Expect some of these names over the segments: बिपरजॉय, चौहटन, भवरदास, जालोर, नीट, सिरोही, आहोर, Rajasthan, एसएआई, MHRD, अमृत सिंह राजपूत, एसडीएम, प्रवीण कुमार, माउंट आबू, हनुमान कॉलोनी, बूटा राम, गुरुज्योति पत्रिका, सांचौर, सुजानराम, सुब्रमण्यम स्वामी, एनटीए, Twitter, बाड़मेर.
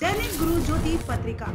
दैनिक गुरु ज्योति पत्रिका।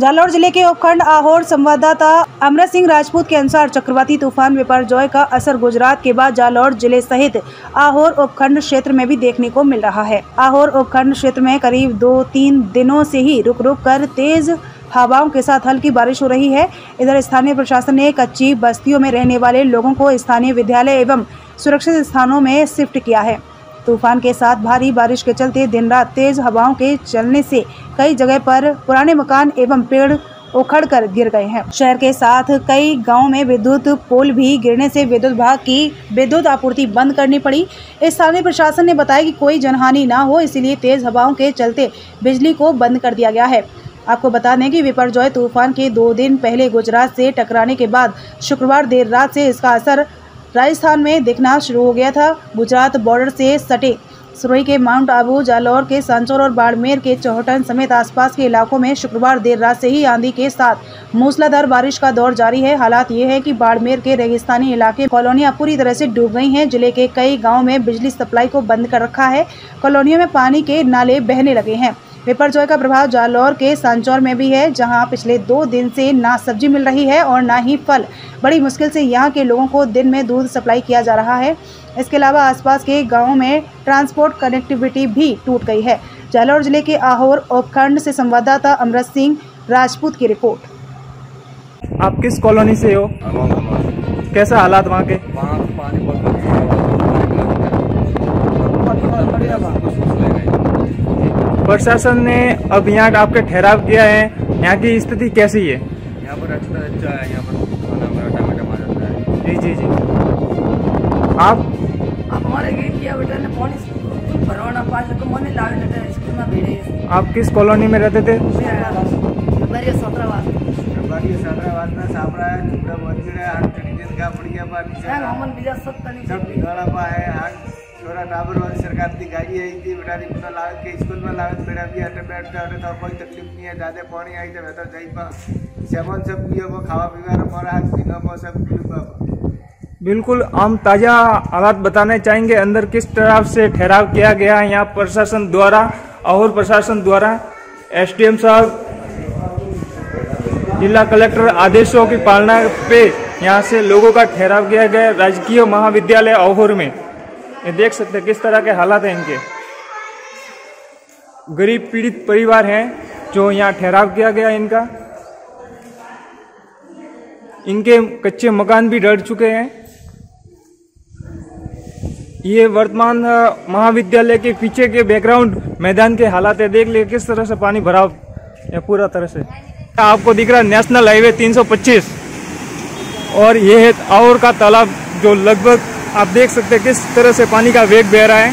जालोर जिले के उपखंड आहोर संवाददाता अमृत सिंह राजपूत के अनुसार चक्रवाती तूफान बिपरजॉय का असर गुजरात के बाद जालोर जिले सहित आहोर उपखंड क्षेत्र में भी देखने को मिल रहा है। आहोर उपखंड क्षेत्र में करीब 2-3 दिनों से ही रुक रुक कर तेज हवाओं के साथ हल्की बारिश हो रही है। इधर स्थानीय प्रशासन ने कच्ची बस्तियों में रहने वाले लोगों को स्थानीय विद्यालय एवं सुरक्षित स्थानों में शिफ्ट किया है। तूफान के साथ भारी बारिश के चलते दिन रात तेज हवाओं के चलने से कई जगह पर पुराने मकान एवं पेड़ उखड़कर गिर गए हैं। शहर के साथ कई गांवों में विद्युत पोल भी गिरने से विद्युत विभाग की विद्युत आपूर्ति बंद करनी पड़ी। स्थानीय प्रशासन ने बताया कि कोई जनहानि ना हो, इसलिए तेज हवाओं के चलते बिजली को बंद कर दिया गया है। आपको बता दें कि बिपरजॉय तूफान के 2 दिन पहले गुजरात से टकराने के बाद शुक्रवार देर रात से इसका असर राजस्थान में दिखना शुरू हो गया था। गुजरात बॉर्डर से सटे सिरोही के माउंट आबू, जालोर के सांचौर और बाड़मेर के चौहटन समेत आसपास के इलाकों में शुक्रवार देर रात से ही आंधी के साथ मूसलाधार बारिश का दौर जारी है। हालात ये है कि बाड़मेर के रेगिस्तानी इलाके कॉलोनियां पूरी तरह से डूब गई हैं। जिले के कई गाँव में बिजली सप्लाई को बंद कर रखा है। कॉलोनियों में पानी के नाले बहने लगे हैं। बिपरजॉय का प्रभाव जालोर के सांचौर में भी है, जहां पिछले 2 दिन से ना सब्जी मिल रही है और ना ही फल। बड़ी मुश्किल से यहां के लोगों को दिन में दूध सप्लाई किया जा रहा है। इसके अलावा आसपास के गांवों में ट्रांसपोर्ट कनेक्टिविटी भी टूट गई है। जालोर जिले के आहोर उपखंड से संवाददाता अमृत सिंह राजपूत की रिपोर्ट। आप किस कॉलोनी से हो? कैसा हालात वहाँ के? प्रशासन ने अब यहाँ आपका ठहराव किया है, यहाँ की स्थिति कैसी है? यहाँ पर अच्छा है, यहाँ पर खाना मराठा मैडम आ जाता है। जी। आप हमारे किया बेटा ने पानी आप किस कॉलोनी में रहते थे? में छोरा नाबर वाली सरकार की गाड़ी आई थी बेटा ने पूरा लाग के स्कूल में लाग बेटा भी आटे बैठ जाने तो कोई तकलीफ नहीं है। ज्यादा पानी आई तो बेहतर जाई पा सामान सब पियो को खावा पीवा और हमारा पीना को सब बिल्कुल। हम ताज़ा हालात बताने चाहेंगे अंदर किस तरफ से ठहराव किया गया है यहाँ प्रशासन द्वारा और प्रशासन द्वारा एसडीएम साहब जिला कलेक्टर आदेशों की पालना पे यहाँ से लोगों का ठहराव किया गया। राजकीय महाविद्यालय आहोर में ये देख सकते हैं किस तरह के हालात हैं। इनके गरीब पीड़ित परिवार हैं जो यहाँ ठहराव किया गया। इनके कच्चे मकान भी डर चुके हैं। ये वर्तमान महाविद्यालय के पीछे के बैकग्राउंड मैदान के हालात है। देख लिए किस तरह से पानी भरा है पूरा तरह से। आपको दिख रहा है नेशनल हाईवे 325 और ये है आहोर का तालाब जो लगभग आप देख सकते हैं किस तरह से पानी का वेग बह रहा है।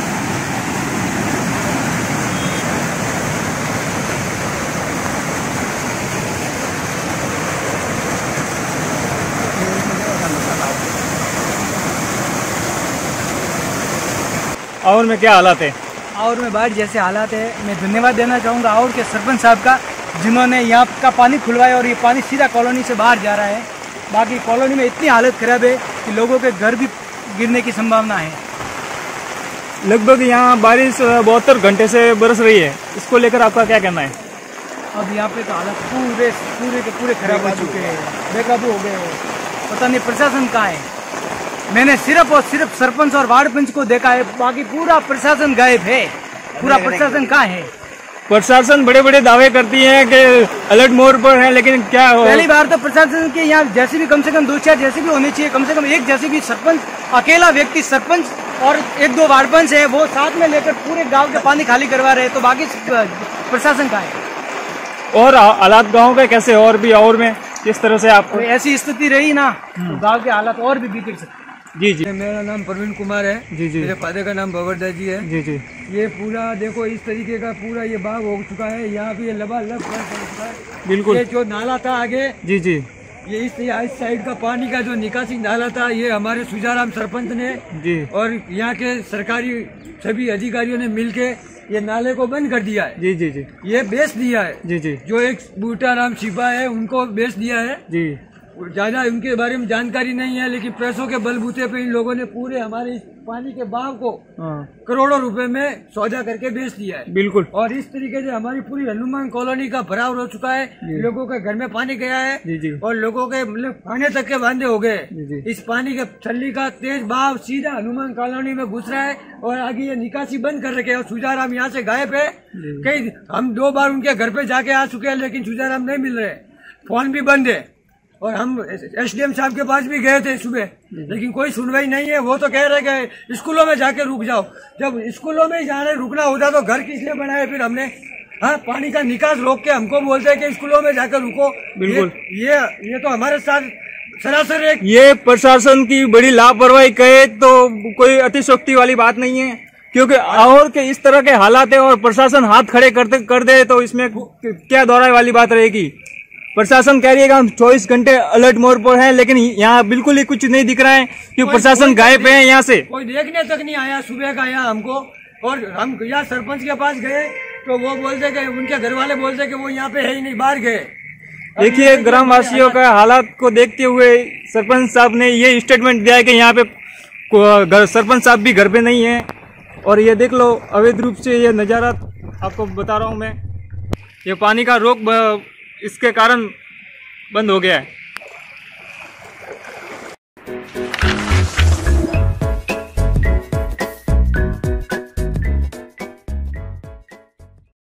आहोर में क्या हालात है? आहोर में बाढ़ जैसे हालात है। मैं धन्यवाद देना चाहूँगा आहोर के सरपंच साहब का, जिन्होंने यहाँ का पानी खुलवाया और ये पानी सीधा कॉलोनी से बाहर जा रहा है। बाकी कॉलोनी में इतनी हालत खराब है कि लोगों के घर भी गिरने की संभावना है। लगभग यहाँ बारिश 72 घंटे से बरस रही है, इसको लेकर आपका क्या कहना है? अब यहाँ पे तो हालत पूरे खराब हो चुके हैं, बेकाबू हो गए हैं। पता नहीं प्रशासन कहाँ है। मैंने सिर्फ और सिर्फ सरपंच और वार्ड पंच को देखा है, बाकी पूरा प्रशासन गायब है। पूरा प्रशासन कहाँ है? प्रशासन बड़े बड़े दावे करती है कि अलर्ट मोड पर है, लेकिन क्या हो? पहली बार तो प्रशासन के यहाँ जैसे भी कम से कम 2-4 जैसे भी होने चाहिए, कम से कम एक जैसे भी सरपंच, अकेला व्यक्ति सरपंच और 1-2 वार्ड पंच है, वो साथ में लेकर पूरे गांव के पानी खाली करवा रहे हैं। तो बाकी प्रशासन का है। और हालात गाँव के कैसे और भी और में किस तरह से आपको ऐसी स्थिति रही ना तो गाँव के हालात और भी बिगड़ सकते। जी। मेरा नाम प्रवीण कुमार है। जी। मेरे फादर का नाम भवरदास जी है। जी। ये पूरा देखो इस तरीके का पूरा ये बाग हो चुका है। यहाँ भी लबालब चुका है बिल्कुल। ये जो नाला था आगे जी ये इस साइड का पानी का जो निकासी नाला था, ये हमारे सुजानराम सरपंच ने जी और यहाँ के सरकारी सभी अधिकारियों ने मिलके ये नाले को बंद कर दिया है। जी। ये बेच दिया है। जी। जो एक बूटा राम छिपा है उनको बेच दिया है। जी। ज़्यादा उनके बारे में जानकारी नहीं है, लेकिन प्रेसों के बलबूते पे इन लोगों ने पूरे हमारे इस पानी के बहाव को करोड़ों रुपए में सौदा करके बेच दिया है। बिल्कुल। और इस तरीके से हमारी पूरी हनुमान कॉलोनी का भराव हो चुका है, लोगों के घर में पानी गया है। जी जी। और लोगों के मतलब खाने तक के बांधे हो गए। इस पानी के छल्ली का तेज बहाव सीधा हनुमान कॉलोनी में घुस रहा है और आगे ये निकासी बंद कर रखे है। और सुजानराम यहाँ से गायब है, कई हम 2 बार उनके घर पे जाके आ चुके हैं लेकिन सुजानराम नहीं मिल रहे, फोन भी बंद है। और हम एसडीएम साहब के पास भी गए थे सुबह, लेकिन कोई सुनवाई नहीं है। वो तो कह रहे कि स्कूलों में जाके रुक जाओ, जब स्कूलों में जाने रुकना होता तो घर किस लिए बनाए फिर हमने? हाँ, पानी का निकास रोक के हमको बोलते हैं कि स्कूलों में जाकर रुको। बिल्कुल। ये तो हमारे साथ सरासर एक ये प्रशासन की बड़ी लापरवाही कहे तो कोई अतिशोक्ति वाली बात नहीं है, क्योंकि आहोर के इस तरह के हालात है और प्रशासन हाथ खड़े कर दे तो इसमें क्या दोहराई वाली बात रहेगी। प्रशासन कह रही है कि हम 24 घंटे अलर्ट मोड पर हैं, लेकिन यहाँ बिल्कुल ही कुछ नहीं दिख रहा है कि प्रशासन गायब है। यहाँ से कोई देखने तक नहीं आया सुबह का यहाँ हमको। और हम यहाँ सरपंच के पास गए तो वो बोलते कि उनके घर वाले बोलते कि वो यहाँ पे है ही नहीं, बाहर गए। देखिए ग्रामवासियों का हालात को देखते हुए सरपंच साहब ने ये स्टेटमेंट दिया है कि यहाँ पे सरपंच साहब भी घर पे नहीं है। और ये देख लो अवैध रूप से ये नज़ारा आपको बता रहा हूँ मैं, ये पानी का रोक इसके कारण बंद हो गया है।